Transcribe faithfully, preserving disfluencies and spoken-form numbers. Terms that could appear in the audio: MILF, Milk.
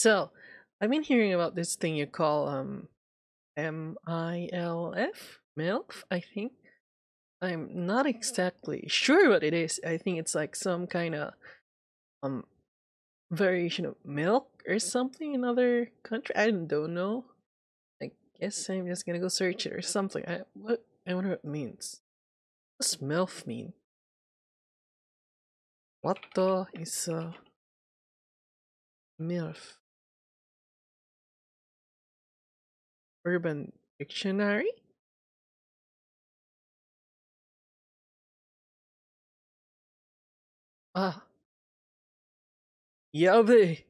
So I've been hearing about this thing you call um M I L F? MILF, I think. I'm not exactly sure what it is. I think it's like some kind of um variation of milk or something in other country. I don't know. I guess I'm just gonna go search it or something. I what I wonder what it means. What does MILF mean? What the is uh MILF? Urban Dictionary? Ah. Yummy!